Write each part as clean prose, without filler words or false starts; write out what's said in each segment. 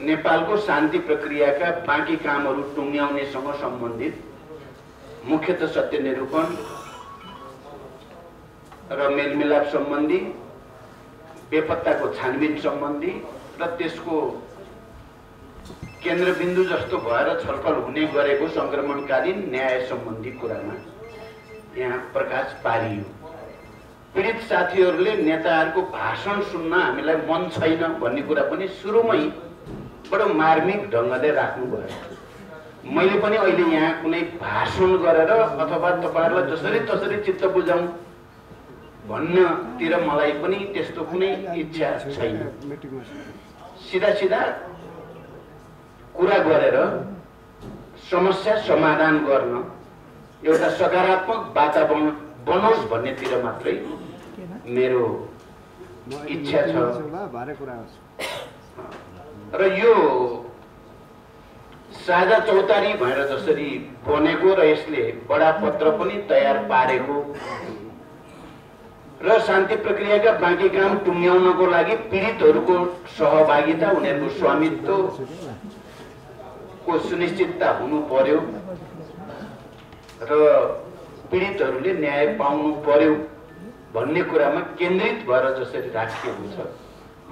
नेपालको शान्ति प्रक्रियाका बाँकी कामहरू टुङ्ग्याउनेसँग सम्बन्धित मुख्यतः सत्यनिरूपण र मेलमिलाप सम्बन्धी बेपत्ताको छानबिन सम्बन्धी र त्यसको केन्द्रबिन्दु जस्तो भएर छलफल हुने गरेको संक्रमणकालीन न्याय सम्बन्धी कुरामा यहाँ प्रकाश पारियो। पीड़ित साथीहरूले नेताहरूको भाषण सुन्न हामीलाई मन छैन भन्ने कुरा पनि सुरुमै बडो मार्मिक ढंगले राख्नु भयो। मैले पनि अहिले यहाँ कुनै भाषण गरेर अथवा तपाईहरुलाई जसरी तसरी चित्त बुझाउँ भन्नतिर मलाई पनि त्यस्तो कुनै इच्छा छैन। सीधा सीधा कुरा गरेर समस्या समाधान गर्न एउटा सकारात्मक वातावरण बनोस् भन्नेतिर मात्रै मेरो इच्छा छ र यो साझा चौतारी भनेर जसरी बनेको र यसले बडा पत्र पनि तयार पारेको र शान्ति प्रक्रियाका बाँकी काम टुङ्ग्याउनको लागि पीडितहरुको सहभागिता उनीहरुको स्वामित्वको सुनिश्चितता हुनु पर्यो र पीडितहरुले न्याय पाउनु पर्यो भन्ने कुरामा केन्द्रित भएर जसरी राखिएको हुन्छ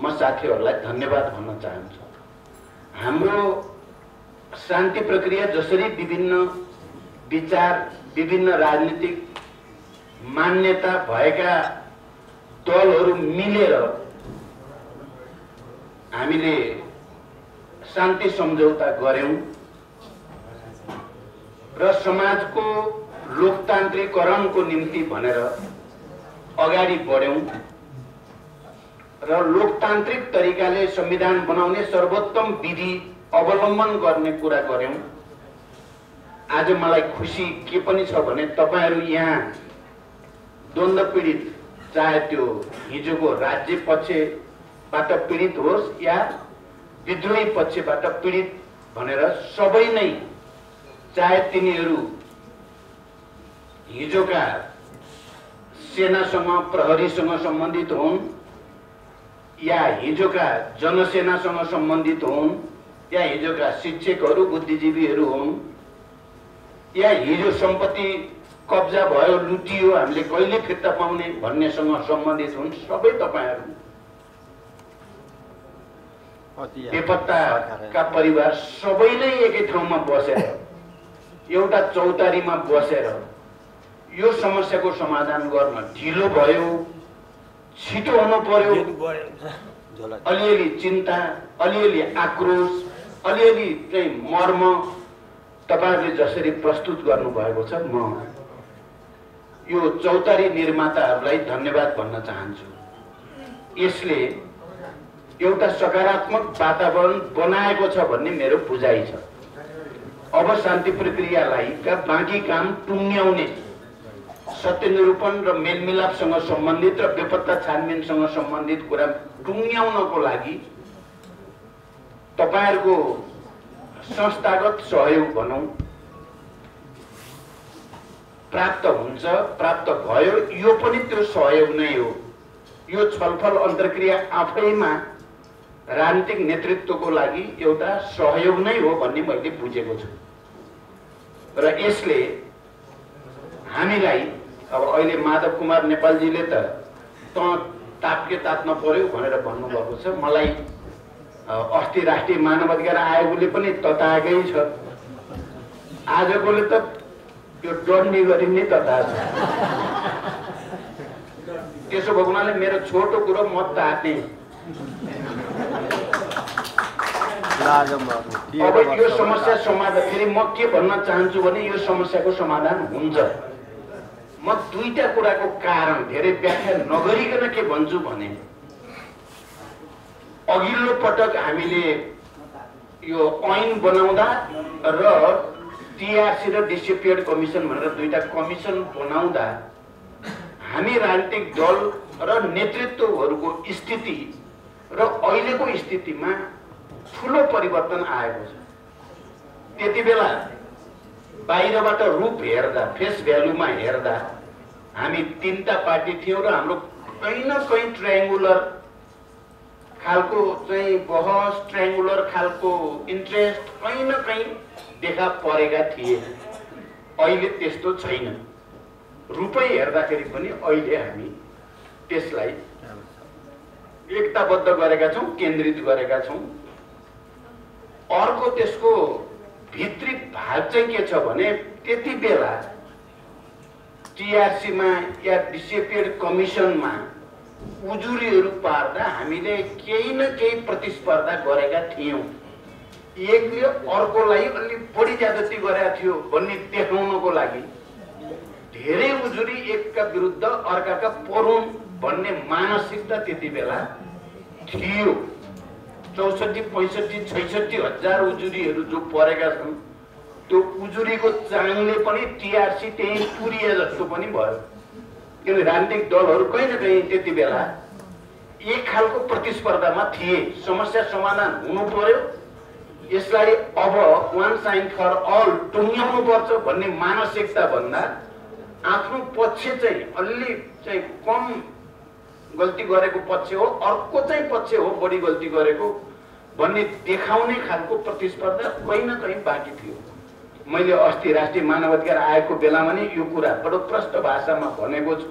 म साथीहरुलाई धन्यवाद भन्न चाहन्छु। हाम्रो शान्ति प्रक्रिया जसरी विभिन्न विचार विभिन्न राजनीतिक मान्यता भएका दलहरू मिलेर हामीले शान्ति सम्झौता गर्यौं र समाजको लोकतान्त्रिकरण को निम्ति भनेर अगाडि बढ्यौं र लोकतान्त्रिक तरिकाले संविधान बनाउने सर्वोत्तम विधि अवलम्बन गर्ने कुरा गर्यौं। आज मलाई खुशी के पनि छ भने तपाईहरु यहाँ द्वन्द्व पीडित चाहे त्यो हिजोको राज्य पक्षबाट पीडित होस् या विद्रोही पक्षबाट पीडित भनेर सबै नै चाहे तिनीहरु हिजो का सेनासँग प्रहरीसँग संबंधित हुन् या हिजो का जनसेनासँग संबंधित हुन् या हिजो का शिक्षकहरू बुद्धिजीवीहरू हुन् या हिजो संपत्ति कब्जा भयो लुटियो हामीले कहिले फिर्ता पाउने भन्नेसँग सम्बन्धित हुन् सबै तपाईहरु बेपत्ताका परिवार सबै नै एकै ठाउँमा बसेर एउटा चौतारीमा बसेर यो समस्या को समाधान गर्न ढिलो भयो। छिटो हुनु पर्यो। अलिअलि चिन्ता अलिअलि आक्रोश अलिअलि चाहिँ मर्म तपाईहरुले जसरी प्रस्तुत गर्नु भएको छ म यो चौतारी निर्माताहरुलाई धन्यवाद भन्न चाहन्छु। यसले एउटा सकारात्मक वातावरण बनाएको छ भन्ने मेरो बुझाइ छ। अब शान्ति प्रक्रियालाई का बाँकी काम टुङ्ग्याउने सत्यनिरूपण र मेलमिलापसँग सम्बन्धित र बेपत्ता छानबिनसँग सम्बन्धित कुरा टुङ्ग्याउनको लागि तपाईहरुको संस्थागत सहयोग भनौं प्राप्त हुन्छ प्राप्त भयो। यो पनि त्यो सहयोग नै हो। यो छलफल अन्तर्क्रिया आफैमा राजनीतिक नेतृत्वको लागि एउटा सहयोग नै हो भन्ने मैले बुझेको छु र यसले हामीलाई अब अहिले माधव कुमार नेपालजीले त तापके तात्न पर्यो भनेर भन्नुभएको छ। मलाई अस्ति राष्ट्रिय मानवाधिकार आयोगले पनि तताएकै छ। आजकोले त यो डन्डी गरी नै तताएछ। त्यसो भएको हुनाले मेरो छोटो कुरो म तात्ने। अब यो समस्या समाधान फेरि म के भन्न चाहन्छु भने यो समस्याको समाधान हुन्छ। म दुईटा कुराको कारण धेरै व्याख्या नगरिकन के भन्छु भने अघिल्लो पटक हामीले यो ऐन बनाउँदा र टीआरसी र डिसिप्लिन कमिसन भनेर दुईटा कमिसन बनाउँदा हामी राजनीतिक दल र नेतृत्वहरूको स्थिति र अहिलेको स्थितिमा ठूलो परिवर्तन आएको छ। त्यतिबेला बाहिरबाट रूप हेर्दा फेस भ्यालुमा हेर्दा हामी तीनटा पार्टी थियौं र हाम्रो कहीं न कहीं ट्रायंगुलर खालको चाहिँ बहस ट्रायंगुलर खालको इन्ट्रेस्ट कहीं न कहीं देखा परेका थिए। अहिले त्यस्तो छैन। रुपै हेर्दाखेरि पनि अहिले हामी त्यसलाई एकताबद्ध गरेका छौं, केन्द्रित गरेका छौं। अर्को त्यसको भित्री भाग चाहिँ के छ भने त्यति बेला टीआरसी में या डिसिप्लिन कमिशन में उजुरी पार्दा हामीले केही न केही प्रतिस्पर्धा गरेका थियौं। एकले अर्कोलाई अलि बढी ज्यादती गरेको थियो भन्ने देखाउनको लागि धेरै उजुरी एकका विरुद्ध अर्काका परुन भन्ने मानसिकता त्यति बेला थियो। 64, 65, 66 हजार उजुरीहरू जो परेका छन् त्यो उजुरीको चाङले पनि टीआरसी त्यही पुरिए जस्तो पनि भयो। किनभने राजनीतिक दलहरू कहीँ न कहीँ त्यति बेला एक खालको प्रतिस्पर्धामा थिए। समस्या समाधान हुनु पर्यो, यसलाई अब वान साइन फर अल टुङ्ग्याउनु पर्छ भन्ने मानसिकता भन्दा आफ्नो पक्ष चाहिँ अलि चाहिँ कम गल्ती गरेको पक्ष हो, अर्को चाहिँ पक्ष हो बढी गल्ती गरेको भन्ने देखाउने खालको प्रतिस्पर्धा कहीँ न कहीँ बाँकी थियो। मैले अस्ति राष्ट्रिय मानवाधिकार आयोगको बेलामा नै यो कुरा बडो प्रष्ट भाषामा भनेको छु।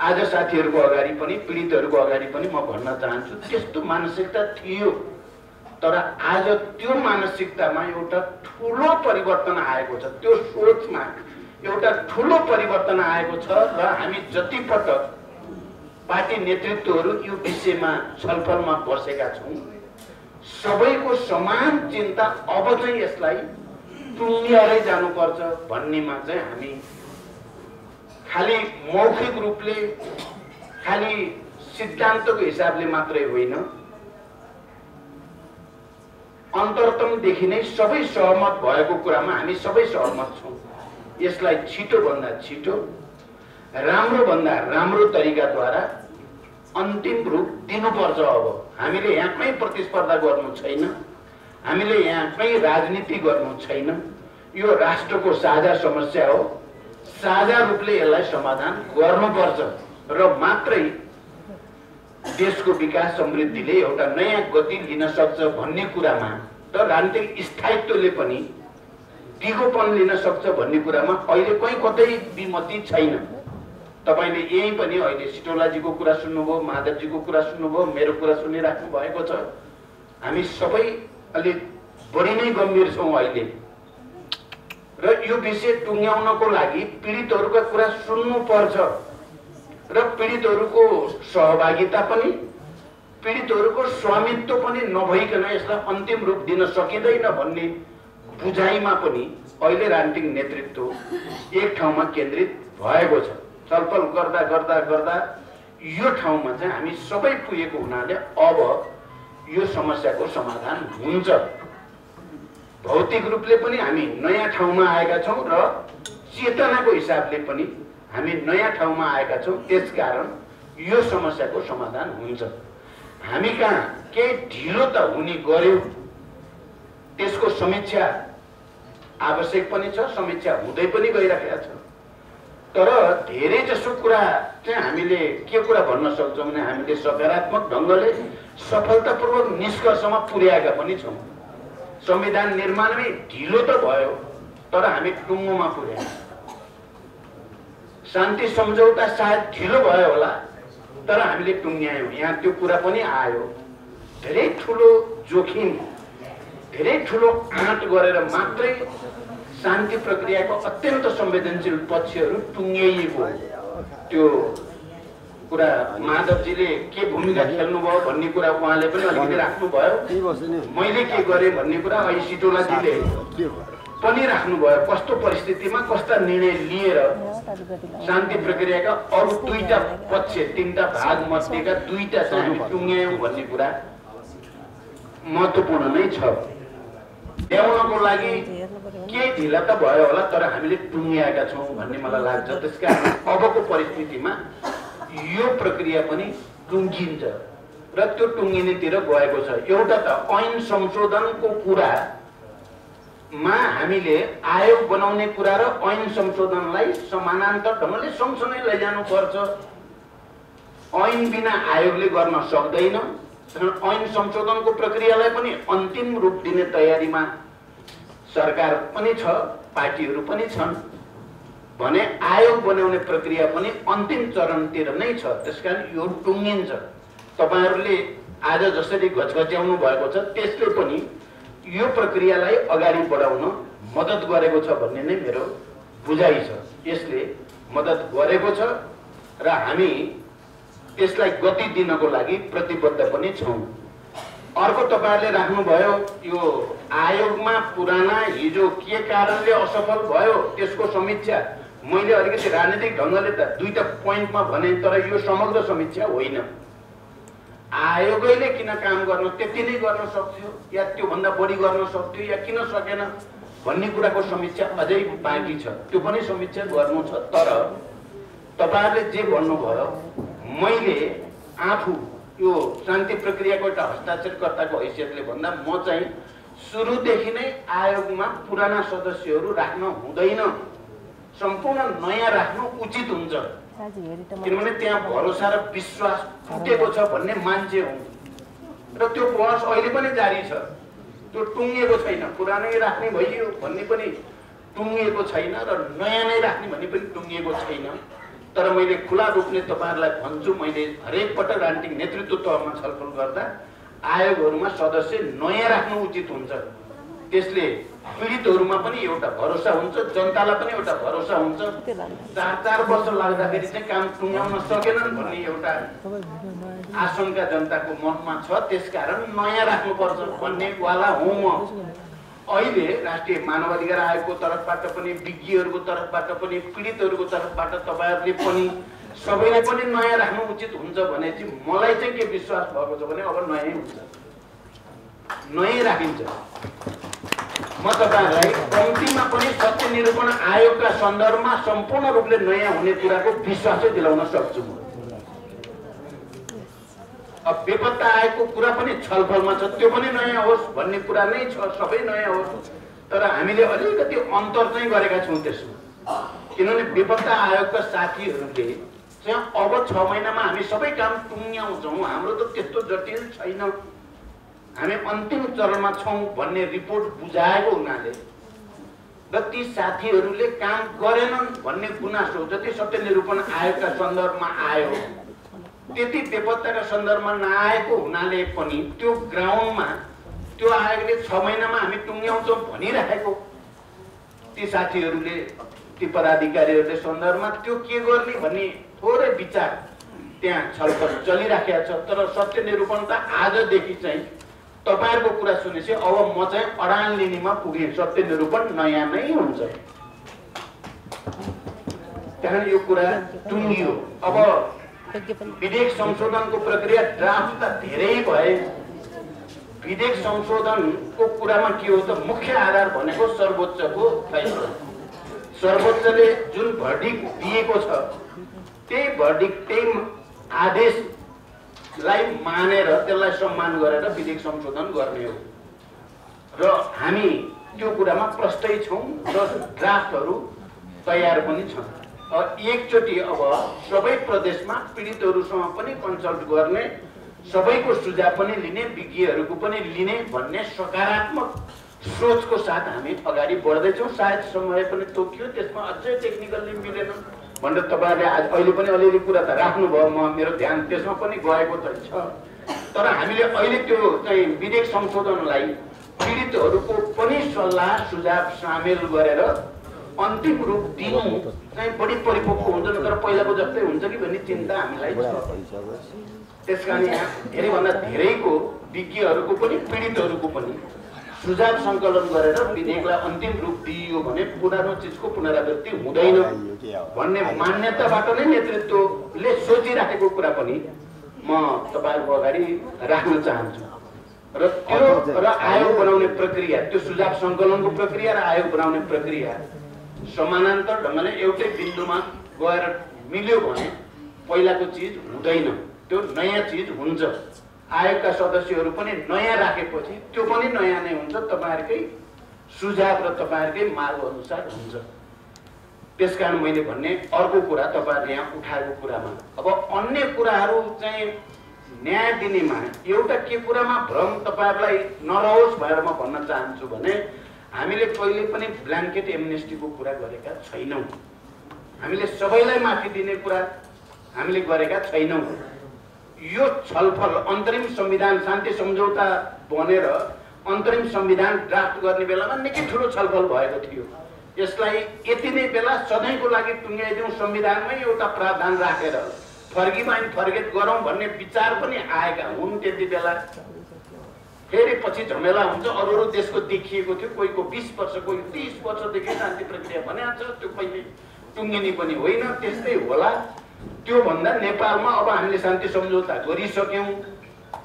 आज साथीहरूको अगाडि पनि, पीडितहरूको अगाडि पनि म भन्न चाहन्छु, त्यस्तो मानसिकता थियो। तर आज त्यो मानसिकतामा एउटा ठूलो परिवर्तन आएको छ, त्यो सोचमा एउटा ठूलो परिवर्तन आएको छ। र हामी जति पटक पार्टी नेतृत्वहरू यो विषयमा छलफलमा बसेका छौं, सबैको समान चिन्ता अब चाहिँ यसलाई टुङ्ग्याएर जानुपर्छ भन्नेमा चाहिँ हामी खाली मौखिक रूपले, खाली सिद्धान्तको हिसाबले मात्रै होइन, अन्तरतमदेखि नै सबै सहमत भएको कुरामा हामी सबै सहमत छौं। यसलाई छिटोभन्दा छिटो, राम्रोभन्दा राम्रो तरिकाद्वारा अन्तिम रूप दिनुपर्छ। अब हामीले यहाँ कुनै प्रतिस्पर्धा गर्नु छैन, हामीले यहाँ कुनै राजनीति गर्नु छैन। यो राष्ट्रको साझा समस्या हो, साझा रूपले यसलाई समाधान गर्नुपर्छ र मात्रै देशको विकास समृद्धिले एउटा नयाँ गति लिन सक्छ भन्ने कुरामा त राजनीतिक स्थायित्वले पनि दिगोपन लिन सक्छ भन्ने कुरामा अहिले कहीँ कतै विमति छैन। तपाईले यही पनि अहिले सिटोलाजीको कुरा सुन्नुभयो, महादेवजीको कुरा सुन्नुभयो, मेरो कुरा सुनिराख्नु भएको छ। हामी सबै अलि बढी नै गम्भीर छौँ अहिले र यो विषय टुङ्ग्याउनको लागि पीडितहरूका कुरा सुन्नुपर्छ र पीडितहरूको सहभागिता पनि, पीडितहरूको स्वामित्व पनि नभइकन यसलाई अन्तिम रूप दिन सकिँदैन भन्ने बुझाइमा पनि अहिले राजनीतिक नेतृत्व एक ठाउँमा केन्द्रित भएको छ। छलफल गर्दा गर्दा गर्दा यो ठाउँमा चाहिँ हामी सबै पुगेको हुनाले अब यो समस्याको समाधान हुन्छ। भौतिक रूपले पनि हामी नयाँ ठाउँमा आएका छौँ र चेतनाको हिसाबले पनि हामी नयाँ ठाउँमा आएका छौँ। त्यसकारण यो समस्याको समाधान हुन्छ। हामी कहाँ केही ढिलो त हुने गर्यो, त्यसको समीक्षा आवश्यक पनि छ, समीक्षा हुँदै पनि गइरहेको छ। तर धेरै जसो कुरा चाहिँ हामीले के कुरा भन्न सक्छौँ भने हामीले सकारात्मक ढङ्गले सफलतापूर्वक निष्कर्षमा पुर्याएका पनि छौँ। संविधान निर्माणमै ढिलो त भयो, तर हामी टुङ्गोमा पुर्यायौँ। शान्ति सम्झौता सायद ढिलो भयो होला, तर हामीले टुङ्ग्यायौँ। यहाँ त्यो कुरा पनि आयो, धेरै ठुलो जोखिम, धेरै ठुलो आँट गरेर मात्रै शान्ति प्रक्रियाको अत्यन्त संवेदनशील पक्षहरू टुङ्ग्याइएको। त्यो कुरा माधवजीले के भूमिका खेल्नुभयो भन्ने कुरा उहाँले पनि अलिकति राख्नुभयो। मैले के गरेँ भन्ने कुरा अहिले सिटोलाजीले पनि राख्नुभयो। कस्तो परिस्थितिमा कस्ता निर्णय लिएर शान्ति प्रक्रियाका अरू दुईटा पक्ष, तिनवटा भाग मध्येका दुईटा चाहिँ हामी टुङ्ग्यायौँ भन्ने कुरा महत्त्वपूर्ण नै छ। ल्याउनको लागि केही ढिला त भयो होला, तर हामीले टुङ्ग्याएका छौँ भन्ने मलाई लाग्छ। त्यसकारण अबको परिस्थितिमा यो प्रक्रिया पनि टुङ्गिन्छ र त्यो टुङ्गिनेतिर गएको छ। एउटा त ऐन संशोधनको कुरामा हामीले आयोग बनाउने कुरा र ऐन संशोधनलाई समानान्तर ढङ्गले सँगसँगै लैजानुपर्छ। ऐन बिना आयोगले गर्न सक्दैन, ऐन संशोधन को प्रक्रियालाई अंतिम रूप दिने तैयारी में सरकार पनि छ, पार्टीहरु पनि छन् भने आयोग बनाउने प्रक्रिया पनि अंतिम चरणतिर नै छ। त्यसकारण यो टुंगिन्छ। तपाईहरुले आज जसरी घचघच्याउनु भएको छ त्यसले पनि यो प्रक्रियालाई अगाडि बढाउन मद्दत गरेको छ भन्ने नै मेरो बुझाइ छ। यसले मद्दत गरेको छ र हामी यसलाई गति दिनको लागि प्रतिबद्ध पनि छौं। अर्को तपाईहरुले राख्नु भयो यो आयोगमा पुराना हिजो के कारणले असफल भयो त्यसको समीक्षा। मैले अलिकति राजनीतिक ढंगले त दुईटा प्वाइन्टमा भने, तर यो समग्र समीक्षा होइन। आयोगले किन काम गर्न त्यति नै गर्न सक्थ्यो या त्यो भन्दा बढी गर्न सक्थ्यो या किन सकेन भन्ने कुराको समीक्षा अझै बाँकी छ, त्यो पनि समीक्षा गर्नु छ। तर तपाईहरुले जे भन्नुभयो मैले आफू यो शान्ति प्रक्रियाको एउटा हस्ताक्षरकर्ताको हैसियतले भन्दा म चाहिँ सुरुदेखि नै आयोगमा पुराना सदस्यहरू राख्न हुँदैन, सम्पूर्ण नयाँ राख्नु उचित हुन्छ। किनभने त्यहाँ भरोसा र विश्वास फुटेको छ भन्ने मान्छे हुन् र त्यो बहस अहिले पनि जारी छ। त्यो टुङ्गिएको छैन, पुरानै राख्ने भइयो भन्ने पनि टुङ्गिएको छैन र नयाँ नै राख्ने भन्ने पनि टुङ्गिएको छैन। तर मैले खुला रूपले तपाईहरुलाई भन्छु, मैले हरेक पटक राजनीतिक नेतृत्व तहमा छलफल गर्दा आयोगहरुमा सदस्य नयाँ राख्नु उचित हुन्छ। त्यसले पीडितहरुमा पनि एउटा भरोसा हुन्छ, जनतालाई पनि एउटा भरोसा हुन्छ। ४ वर्ष लाग्दाखेरि चाहिँ काम टुङ्गाउन सकेनन् भन्ने एउटा आशंका जनताको मनमा छ। त्यसकारण नयाँ राख्नुपर्छ भन्ने वाला हुँ म। अहिले राष्ट्रिय मानवाधिकार आयोगको तर्फबाट पनि, विज्ञहरूको तर्फबाट पनि, पीडितहरूको तर्फबाट तपाईहरुले पनि सबैले पनि नयाँ राख्नु उचित हुन्छ भने चाहिँ मलाई चाहिँ के विश्वास भएको छ भने अब नयाँ हुन्छ, नयाँ राखिन्छ। म तपाईहरुलाई कम्तीमा पनि सत्य निरूपण आयोगका सन्दर्भमा सम्पूर्ण रूपले नयाँ हुने कुराको विश्वासै दिलाउन सक्छु। अब बेपत्ता आएको कुरा पनि छलफलमा छ, त्यो पनि नयाँ होस् भन्ने कुरा नै छ, सबै नयाँ होस्। तर हामीले अलिकति अन्तर चाहिँ गरेका छौं त्यसमा, किनभने बेपत्ता आयोगका साथीहरूले चाहिँ अब ६ महिनामा हामी सबै काम टुङ्ग्याउँछौँ, हाम्रो त त्यस्तो जटिल छैन, हामी अन्तिम चरणमा छौं भन्ने रिपोर्ट बुझाएको हुनाले र ती साथीहरूले काम गरेनन् भन्ने गुनासो जति सत्य निरूपण आयोगका सन्दर्भमा आयो त्यति बेपत्ता का सन्दर्भ में नआएको हुनाले पनि त्यो ग्राउंड में त्यो आयोगले ६ महीना में हामी टुंग्याउँछौं भनिरहेको, ती साथीहरूले ती पदाधिकारीहरूले सन्दर्भमा त्यो के गर्ने भन्ने थोरै विचार त्यहाँ छलफल चलिराखेको छ। तर सत्य निरूपण त आजदेखि चाहिँ तपाईहरुको कुरा सुनेपछि अब म चाहिँ अडान लिनेमा पुगे, सत्य निरूपण नयाँ नै हुन्छ। त्यहाँ यो कुरा टुंगियो। अब विधेयक संशोधन को प्रक्रिया ड्राफ्ट धेरै भए, विधेयक संशोधन को कुरा में के हो तो मुख्य आधार भनेको सर्वोच्च को फैसला। सर्वोच्चले जुन भर्डिक्ट दिएको छ त्यही भर्डिक्ट, त्यही आदेशलाई मानेर त्यसलाई सम्मान गरेर विधेयक संशोधन गर्ने हो र हामी त्यो कुरामा प्रष्टै छौं र ड्राफ्टहरु तयार पनि छन्। और एकचोटी अब सबै प्रदेशमा पीडितहरुसँग पनि कन्सल्ट गर्ने, सबैको सुझाव पनि लिने, विज्ञहरुको पनि लिने भन्ने सकारात्मक सोचको साथ हामी अगाडि बढ्दै छौं। सायद समय पनि तोकियो, त्यसमा अझै टेक्निकली मिलेन भनेर तपाईहरुले आज अहिले पनि अलिअलि कुरा त राख्नुभयो, म मेरो ध्यान त्यसमा पनि गएको त छ। तर हामीले अहिले त्यो चाहिँ विधेयक संशोधनलाई पीडितहरुको पनि सल्लाह सुझाव सामेल गरेर अन्तिम रूप दिनु चाहिँ बढी परिपक्व हुन्छ, तर पहिलाको जस्तै हुन्छ कि भन्ने चिन्ता हामीलाई छ। त्यसकारण यहाँ धेरैभन्दा धेरैको विज्ञहरूको पनि पीडितहरूको पनि सुझाव संकलन गरेर विधेयकलाई अन्तिम रूप दिइयो भने पुरानो चीजको पुनरावृत्ति हुँदैन भन्ने मान्यताबाट नै नेतृत्वले सोचिराखेको कुरा पनि म तपाईहरुको अगाडि राख्न चाहन्छु। र त्यो र आयोग बनाउने प्रक्रिया, त्यो सुझाव संकलनको प्रक्रिया र आयोग बनाउने प्रक्रिया समानान्तर ढंगले एउटै बिन्दुमा गएर मिल्यो भने पहिलाको चीज हुँदैन, त्यो नयाँ चीज हुन्छ। आयोगका सदस्यहरू पनि नयाँ राखेपछि त्यो पनि नयाँ नै हुन्छ, तपाईहरुकै सुझाव र तपाईहरुकै मार्ग अनुसार हुन्छ। त्यसकारण मैले भन्ने अर्को कुरा तपाईहरुले यहाँ उठाएको कुरामा अब अन्य कुराहरु चाहिँ न्याय दिने में एउटा के कुरा में भ्रम तपाईहरुलाई नरहोस् भनेर म भन्न चाहन्छु भने हामीले कहिले पनि ब्ल्याङ्केट एमनेस्टी को कुरा गरेका छैनौं। हामीले सबैलाई माफी दिने कुरा हामीले गरेका छैनौं। यो छलफल अन्तरिम संविधान शान्ति सम्झौता बनेर अन्तरिम संविधान ड्राफ्ट गर्ने बेलामा निकै ठूलो छलफल भएको थियो। यसलाई यति नै बेला सधैँको लागि टुङ्ग्याइदिउँ संविधानमै एउटा प्रावधान राखेर फर्गिम एन्ड फर्गेट गरौँ भन्ने विचार पनि आएका हुन्। त्यति बेला फेरि पछि झमेला हुन्छ। अरू अरू देशको देखिएको थियो, कोहीको 20 वर्ष कोही 30 वर्षदेखि शान्ति प्रक्रिया बनेको छ, त्यो पहिले टुङ्गिनी पनि होइन, त्यस्तै होला। त्यो भन्दा नेपालमा अब हामीले शान्ति सम्झौता गरिसक्यौं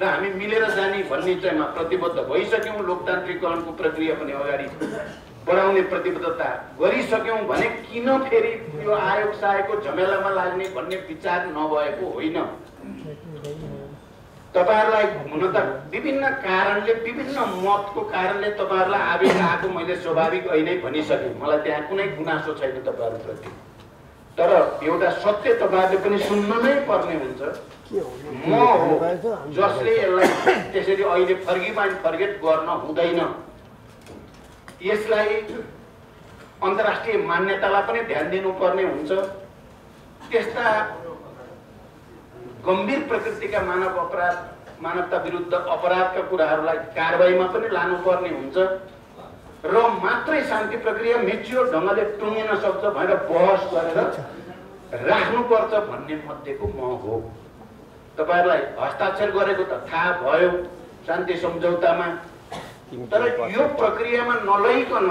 र हामी मिलेर जाने भन्ने चाहिँमा प्रतिबद्ध भइसक्यौं। लोकतान्त्रिकरणको प्रक्रिया पनि अगाडि बढाउने प्रतिबद्धता गरिसक्यौं भने किन फेरि यो आयोग साएको झमेलामा लाग्ने भन्ने विचार नभएको होइन। तपाईहरुलाई हुन त विभिन्न कारणले विभिन्न मतको कारणले तपाईहरुलाई आवेग आएको मैले स्वाभाविक अहिले भनिसके, मलाई त्यहाँ कुनै गुनासो छैन तपाईहरुप्रति। तर एउटा सत्य तपाईहरुले पनि सुन्नु नै पर्ने हुन्छ। म हो जसले यसलाई त्यसरी अहिले फर्गिम एन्ड फर्गेट गर्न हुँदैन। यसलाई अन्तर्राष्ट्रिय मान्यतालाई पनि ध्यान दिनुपर्ने हुन्छ। त्यस्ता गम्भीर प्रकृतिका मानव अपराध, मानवता विरुद्ध अपराधका कुराहरूलाई कारबाहीमा पनि लानुपर्ने हुन्छ र मात्रै शान्ति प्रक्रिया मेच्योर ढंगले टुङ्गिन सक्छ भनेर बहस गरेर राख्नुपर्छ भन्ने मध्येको म हो। तपाईहरुलाई हस्ताक्षर गरेको त थाहा भयो शान्ति सम्झौतामा, तर यो प्रक्रियामा नलईकन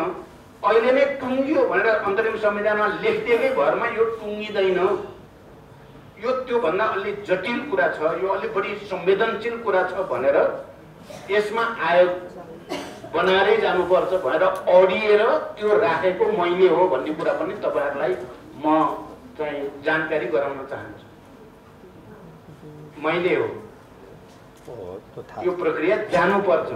अहिले नै टुङ्गियो भनेर अन्तरिम संविधानमा लेखिएकै भरमा यो टुङ्गिदैन। यो त्यो भन्दा अलि जटिल कुरा छ, यो अलि बढी संवेदनशील कुरा छ भनेर यसमा आयोग बनाएरै जानुपर्छ भनेर अडिएर त्यो राखेको मैले हो भन्ने कुरा पनि तपाईहरुलाई म चाहिँ जानकारी गराउन चाहन्छु। मैले हो यो प्रक्रिया जानुपर्छ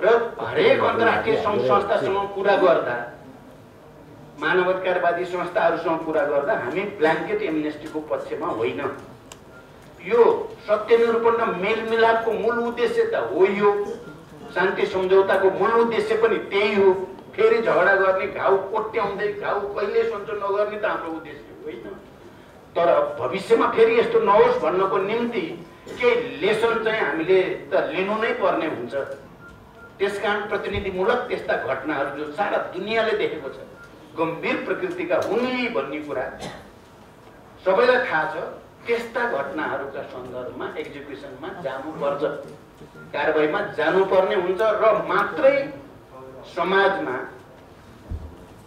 र हरेक अन्तर्राष्ट्रिय संस्थासँग कुरा गर्दा, मानवाधिकारवादी संस्थाहरूसँग कुरा गर्दा हामी ब्ल्याङ्केट एमनेस्टीको पक्षमा होइन। यो सत्यनिरूपण र मेलमिलापको मूल उद्देश्य त हो, यो शान्ति सम्झौताको मूल उद्देश्य पनि त्यही हो। फेरि झगडा गर्ने, घाउ कोट्याउँदै, घाउ कहिले सन्चो नगर्ने त हाम्रो उद्देश्य होइन। तर भविष्यमा फेरि यस्तो नहोस् भन्नको निम्ति केही लेसन चाहिँ हामीले त लिनु नै पर्ने हुन्छ। त्यसकारण प्रतिनिधिमूलक त्यस्ता घटनाहरू जो सारा दुनियाँले देखेको छ, गम्भीर प्रकृतिका हुने भन्ने कुरा सबैलाई थाहा छ। त्यस्ता घटनाहरूका सन्दर्भमा एक्जिक्युसनमा जानुपर्छ, कारबाहीमा जानुपर्ने हुन्छ र मात्रै समाजमा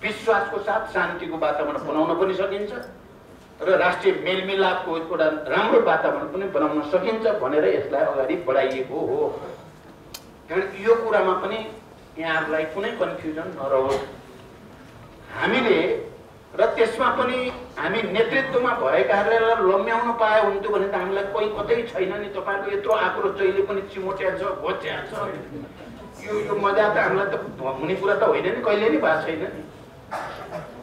विश्वासको साथ शान्तिको वातावरण बनाउन पनि सकिन्छ र राष्ट्रिय मेलमिलापको एउटा राम्रो वातावरण पनि बनाउन सकिन्छ भनेर यसलाई अगाडि बढाइएको हो। यो कुरामा पनि यहाँहरूलाई कुनै कन्फ्युजन नरहोस्। हामीले र त्यसमा पनि हामी नेतृत्वमा भएकाहरूले लम्ब्याउन पाए हुन्थ्यो भने त हामीलाई कोही कतै छैन नि। तपाईहरुको यत्रो आक्रोश जहिले पनि चिमोट्यान्छ, भोच्यान्छ, यो मजा त हामीलाई त हुने कुरा त होइन नि, कहिले नि भएको छैन नि।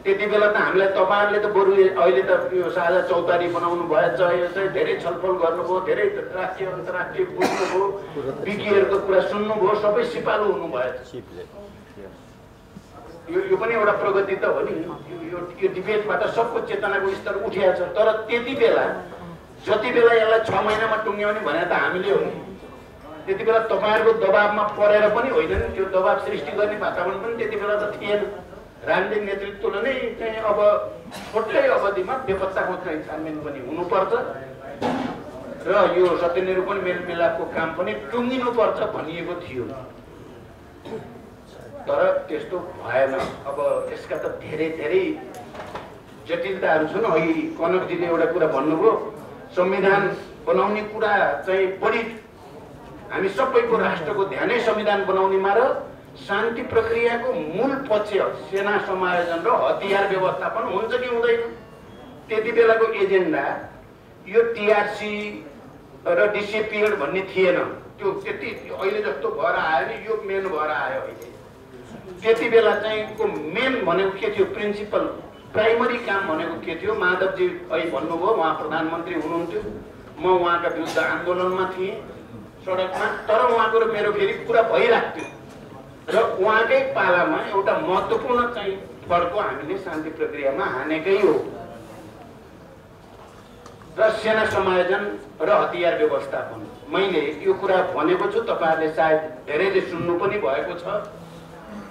त्यति बेला त हामीलाई तपाईहरुले त बरु अहिले त यो साझा चौतारी बनाउनु भएछ, यो चाहिँ धेरै छलफल गर्नुभयो, धेरै राष्ट्रिय अन्तर्राष्ट्रिय बुझ्नुभयो, विज्ञहरूको कुरा सुन्नुभयो, सबै सिपालु हुनुभयो। यो पनि एउटा प्रगति त हो नि। यो डिबेटबाट सबको चेतनाको स्तर उठिया छ। तर त्यति बेला जति बेला यसलाई 6 महिनामा टुङ्ग्याउने भने त हामीले हो नि, त्यति बेला तपाईहरुको दबाबमा परेर पनि होइन नि। त्यो दबाब सृष्टि गर्ने वातावरण पनि त्यति बेला त थिएन। रामले नेतृत्वले नै चाहिँ अब छोटै अवधिमा बेपत्ताको चाहिँ छानबिन पनि हुनुपर्छ र यो सत्यनिरूपण मेलमिलापको काम पनि टुङ्गिनुपर्छ भनिएको थियो। तर त्यस्तो भएन। अब यसका त धेरै धेरै जटिलताहरू छन्। अघि कनकजीले एउटा कुरा भन्नुभयो, संविधान बनाउने कुरा चाहिँ बढी हामी सबैको राष्ट्रको ध्यानै संविधान बनाउनेमा र शान्ति प्रक्रियाको मूल पक्ष सेना समायोजन र हतियार व्यवस्थापन हुन्छ कि हुँदैन, त्यति बेलाको एजेन्डा यो टीआरसी र डिसिपिएड भन्ने थिएन। त्यो त्यति अहिले जस्तो भएर आयो नि, यो मेन भएर आयो अहिले। त्यति बेला चाहिँ को मेन भनेको के थियो, प्रिन्सिपल प्राइमरी काम भनेको के थियो। माधवजी अहिले भन्नुभयो, उहाँ प्रधानमन्त्री हुनुहुन्थ्यो, म उहाँका विरुद्ध आन्दोलनमा थिए सडकमा, तर उहाँको र मेरो फेरि कुरा भइराख्थ्यो र उहाँकै पालामा एउटा महत्त्वपूर्ण चाहिँ फर्को हामीले शान्ति प्रक्रियामा हानेकै हो र सेना समायोजन र हतियार व्यवस्थापन। मैले यो कुरा भनेको छु, तपाईहरुले सायद धेरैले सुन्नु पनि भएको छ।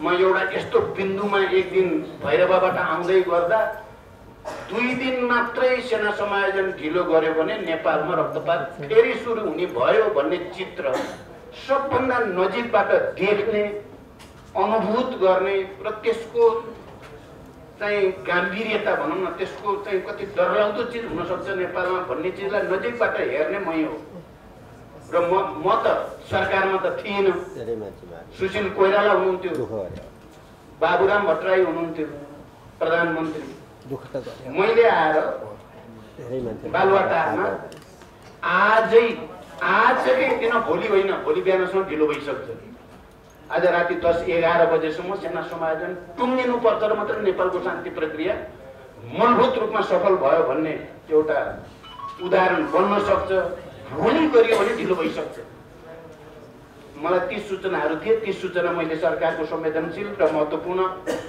म एउटा यस्तो बिन्दुमा एक दिन भैरवाबाट आउँदै गर्दा दुई दिन मात्रै सेना समायोजन ढिलो गर्यो भने नेपालमा रक्तपात फेरि सुरु हुने भयो भन्ने चित्र सबभन्दा नजिकबाट देख्ने, अनुभूत गर्ने र त्यसको चाहिँ गम्भीर्यता भनौँ न, त्यसको चाहिँ कति डरलाग्दो चिज हुन सक्छ नेपालमा भन्ने चिजलाई नजिकबाट हेर्ने मै हो। र म त सरकारमा त थिएन, सुशील कोइराला हुनुहुन्थ्यो, बाबुराम भट्टराई हुनुहुन्थ्यो प्रधानमन्त्री। मैले आएर बालुवाटारमा आजकै दिन, भोलि होइन भोलि बिहानसम्म ढिलो भइसक्छ, आज राति 10-11 बजेसम्म सेना समायोजन टुङ्गिनु पर्छ र मात्र नेपालको शान्ति प्रक्रिया मूलभूत रूपमा सफल भयो भन्ने एउटा उदाहरण बन्न सक्छ। भोलि गरियो भने ढिलो भइसक्छ। मलाई ती सूचनाहरू थिए, ती सूचना मैले सरकारको संवेदनशील र महत्त्वपूर्ण